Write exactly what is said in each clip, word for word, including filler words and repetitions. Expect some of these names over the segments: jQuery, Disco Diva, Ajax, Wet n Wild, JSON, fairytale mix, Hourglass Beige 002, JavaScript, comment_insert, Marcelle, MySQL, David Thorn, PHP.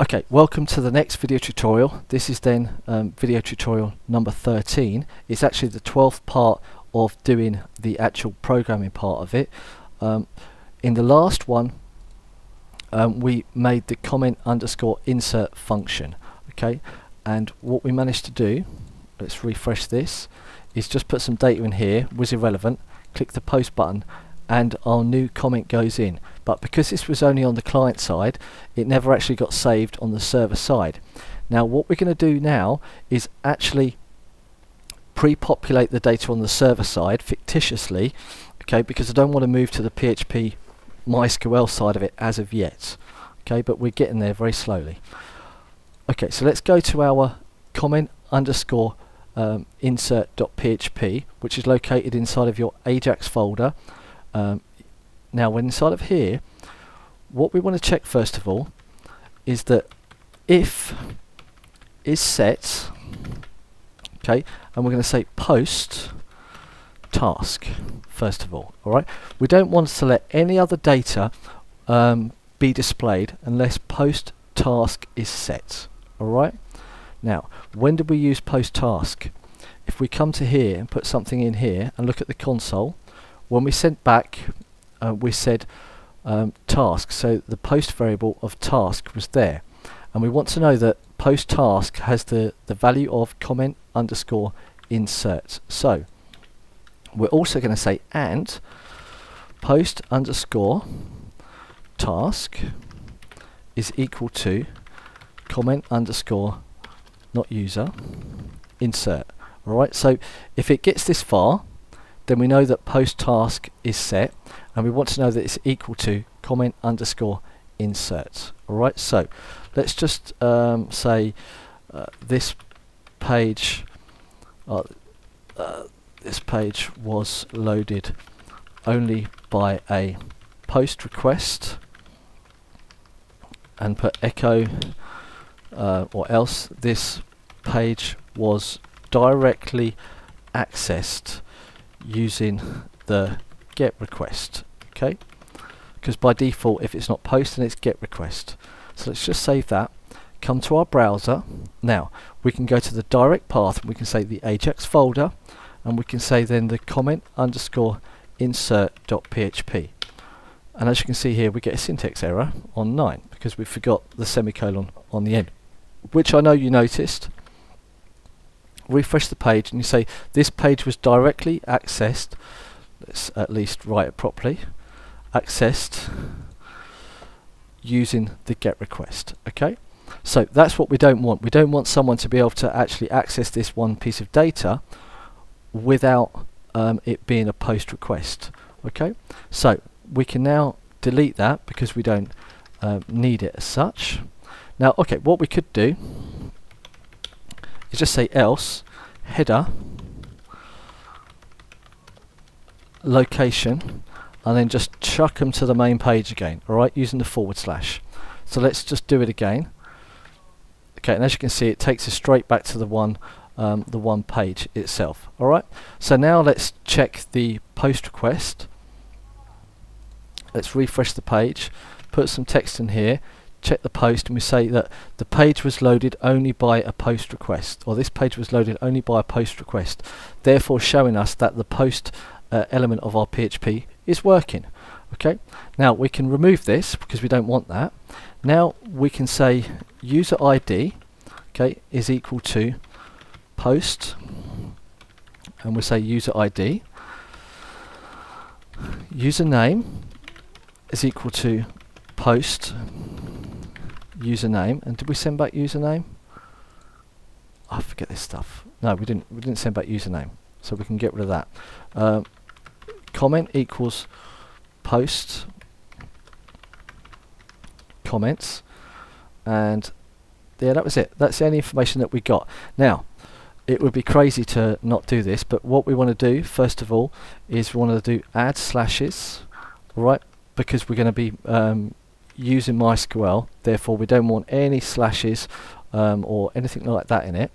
Okay, welcome to the next video tutorial. This is then um, video tutorial number thirteen. It's actually the twelfth part of doing the actual programming part of it. Um, in the last one, um, we made the comment underscore insert function. Okay, and what we managed to do, let's refresh this, is just put some data in here, was irrelevant, click the post button, and our new comment goes in. But because this was only on the client side, it never actually got saved on the server side. Now what we're going to do now is actually pre-populate the data on the server side fictitiously, okay, because I don't want to move to the P H P MySQL side of it as of yet, okay, but we're getting there very slowly. Okay, so let's go to our comment underscore um, insert.php, which is located inside of your Ajax folder. Um, now when inside of here, what we want to check first of all is that if is set, okay, and we're going to say post task first of all. Alright, we don't want to let any other data um, be displayed unless post task is set. Alright, now when do we use post task? If we come to here and put something in here and look at the console, when we sent back, uh, we said um, task, so the post variable of task was there, and we want to know that post task has the the value of comment underscore insert. So we're also going to say and post underscore task is equal to comment underscore not user insert. All right, so if it gets this far, then we know that post task is set, and we want to know that it's equal to comment underscore insert. Alright, so let's just um, say uh, this page uh, uh, this page was loaded only by a post request, and put echo uh, or else this page was directly accessed using the get request, okay, because by default if it's not post then it's get request. So let's just save that, come to our browser. Now we can go to the direct path and we can say the Ajax folder, and we can say then the comment underscore insert.php, and as you can see here we get a syntax error on nine because we forgot the semicolon on the end, which I know you noticed. Refresh the page and you say this page was directly accessed, let's at least write it properly, accessed using the get request. Okay, so that's what we don't want. We don't want someone to be able to actually access this one piece of data without um, it being a post request. Okay, so we can now delete that because we don't uh, need it as such. Now okay, what we could do, just say else header location and then just chuck them to the main page again, alright, using the forward slash. So let's just do it again. Okay, and as you can see it takes us straight back to the one um, the one page itself. Alright, so now let's check the post request, let's refresh the page, put some text in here, check the post, and we say that the page was loaded only by a post request, or this page was loaded only by a post request, therefore showing us that the post uh, element of our P H P is working. Okay, now we can remove this because we don't want that. Now we can say user I D, okay, is equal to post, and we'll say user I D, username is equal to post username, and did we send back username? I forget this stuff. No, we didn't. We didn't send back username, so we can get rid of that. Um, comment equals post comments, and yeah, that was it. That's the only information that we got. Now, it would be crazy to not do this, but what we want to do first of all is we want to do add slashes, right? Because we're going to be um, using MySQL, therefore we don't want any slashes um, or anything like that in it,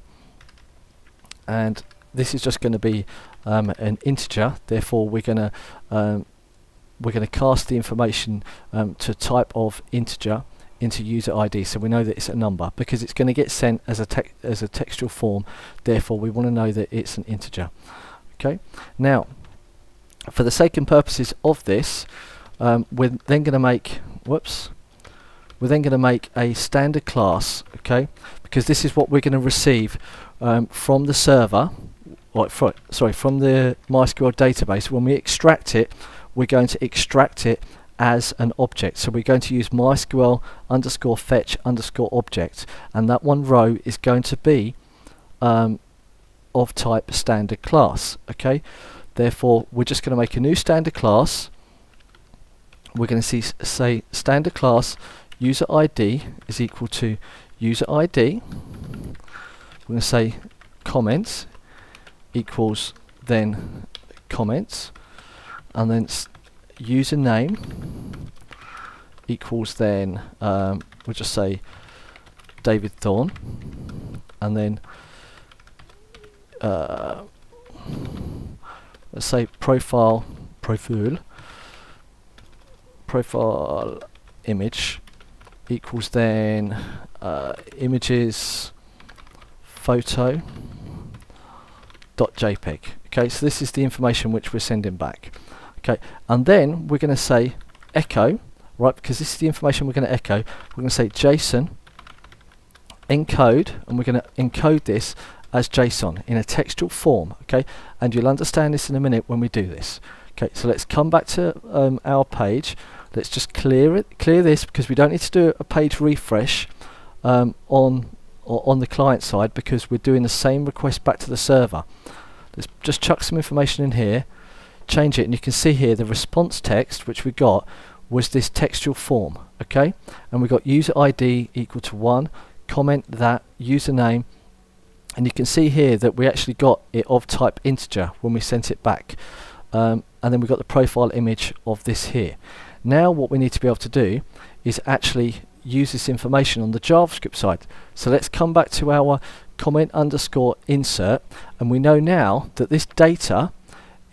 and this is just going to be um, an integer, therefore we're going to um, we're going to cast the information um, to type of integer into user I D, so we know that it's a number, because it's going to get sent as a te as a textual form, therefore we want to know that it's an integer. Okay, now for the sake and purposes of this, um, we're then going to make whoops we're then going to make a standard class, okay, because this is what we're going to receive um, from the server, or fr sorry from the MySQL database. When we extract it, we're going to extract it as an object, so we're going to use MySQL underscore fetch underscore object, and that one row is going to be um, of type standard class. Okay, therefore we're just going to make a new standard class. We're going to see say standard class user I D is equal to user I D. We're going to say comments equals then comments, and then username equals then um, we'll just say David Thorn, and then uh, let's say profile profile profile image equals then uh, images photo dot jpeg. Okay, so this is the information which we're sending back. Okay, and then we're going to say echo, right, because this is the information we're going to echo. We're going to say JSON encode, and we're going to encode this as JSON in a textual form. Okay, and you'll understand this in a minute when we do this. Okay, so let's come back to um, our page. Let's just clear it, clear this, because we don't need to do a page refresh um, on or on the client side, because we're doing the same request back to the server. Let's just chuck some information in here, change it, and you can see here the response text which we got was this textual form. Okay, and we got user I D equal to one, comment that, username, and you can see here that we actually got it of type integer when we sent it back, um, and then we got the profile image of this here. Now what we need to be able to do is actually use this information on the JavaScript side. So let's come back to our comment underscore insert, and we know now that this data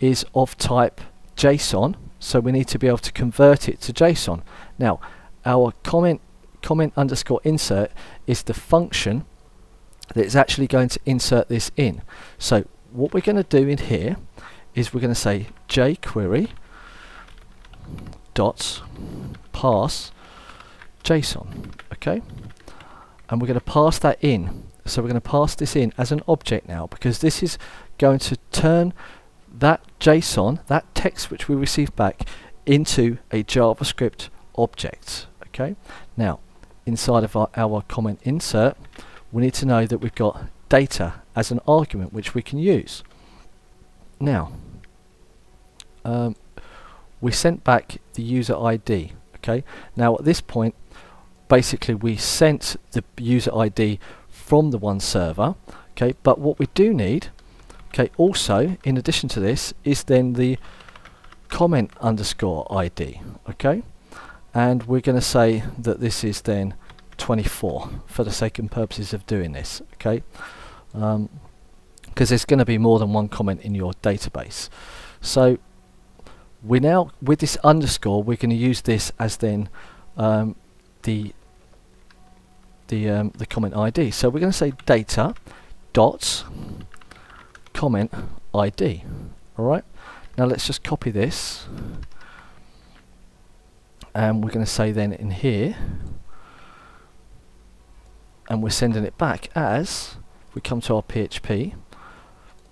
is of type JSON, so we need to be able to convert it to JSON. Now our comment comment underscore insert is the function that is actually going to insert this in. So what we're going to do in here is we're going to say jQuery dot pass JSON. Okay, and we're going to pass that in, so we're going to pass this in as an object now, because this is going to turn that JSON, that text which we received back, into a JavaScript object. Okay, now inside of our, our comment insert, we need to know that we've got data as an argument which we can use. Now um, we sent back the user I D. Okay, now at this point basically we sent the user I D from the one server. Okay, but what we do need, okay, also in addition to this, is then the comment underscore I D. Okay, and we're going to say that this is then twenty-four for the sake and purposes of doing this. Okay, because um, there's going to be more than one comment in your database. So we now, with this underscore, we're going to use this as then um, the the um, the comment I D. So we're going to say data dot comment I D. All right. Now let's just copy this, and we're going to say then in here, and we're sending it back as we come to our P H P.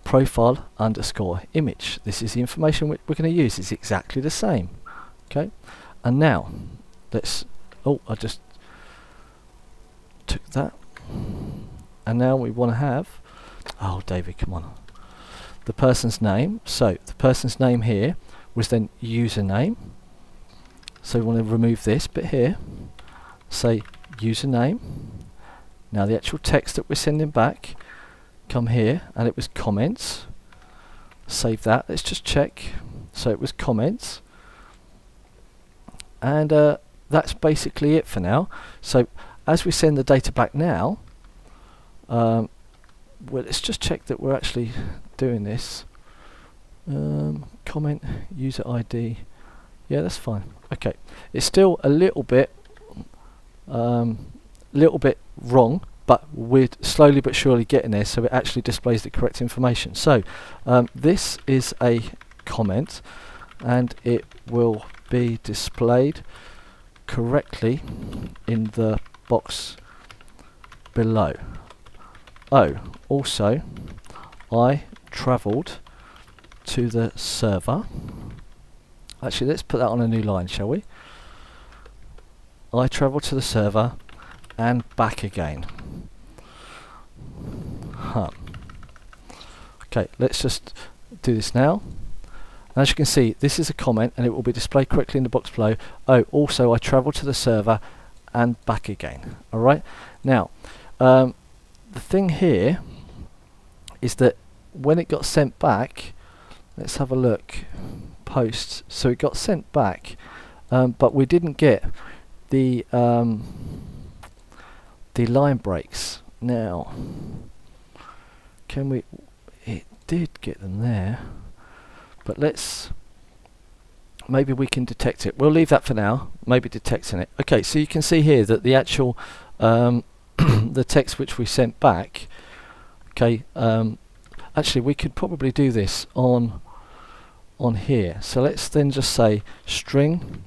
Profile underscore image. This is the information we're going to use. It's exactly the same. Okay, and now let's. Oh, I just took that. And now we want to have. Oh, David, come on. The person's name. So the person's name here was then username. So we want to remove this bit here. Say username. Now the actual text that we're sending back. Come here, and it was comments. Save that. Let's just check. So it was comments, and uh, that's basically it for now. So as we send the data back now, um, well, let's just check that we're actually doing this. Um, comment user I D. Yeah, that's fine. Okay, it's still a little bit um, little bit wrong, but we're slowly but surely getting there, so it actually displays the correct information. So um, this is a comment, and it will be displayed correctly in the box below. Oh, also, I travelled to the server. Actually, let's put that on a new line, shall we? I travelled to the server and back again. Huh. Okay, let's just do this now. As you can see, this is a comment, and it will be displayed correctly in the box below. Oh, also I travelled to the server and back again. Alright, now um, the thing here is that when it got sent back, let's have a look, posts, so it got sent back, um, but we didn't get the um, the line breaks. Now can we, it did get them there, but let's, maybe we can detect it. We'll leave that for now, maybe detecting it. Okay, so you can see here that the actual um, the text which we sent back, okay, um, actually we could probably do this on on here, so let's then just say string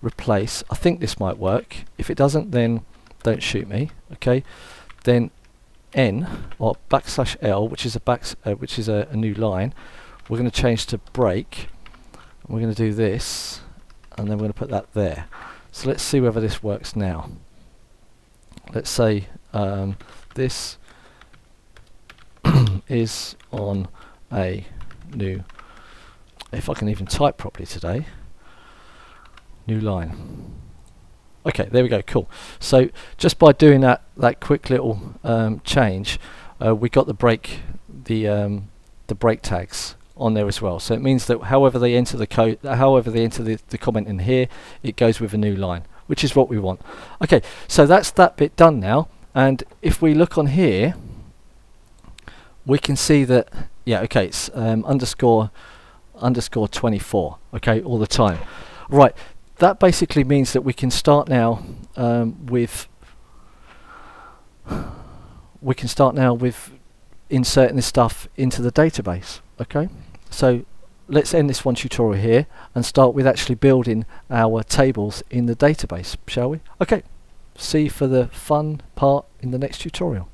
replace. I think this might work. If it doesn't, then don't shoot me. Okay, then n or backslash l, which is a back uh, which is a, a new line. We're going to change to break. We're going to do this, and then we're going to put that there. So let's see whether this works now. Let's say um, this is on a new, if I can even type properly today, new line. Okay, there we go, cool. So just by doing that, that quick little um, change, uh, we got the break, the um, the break tags on there as well. So it means that however they enter the code, however they enter the, the comment in here, it goes with a new line, which is what we want. Okay, so that's that bit done now. And if we look on here, we can see that, yeah, okay, it's um, underscore underscore twenty-four, okay, all the time. Right, that basically means that we can start now um, with, we can start now with inserting this stuff into the database, okay? So let's end this one tutorial here and start with actually building our tables in the database, shall we? Okay, see you for the fun part in the next tutorial.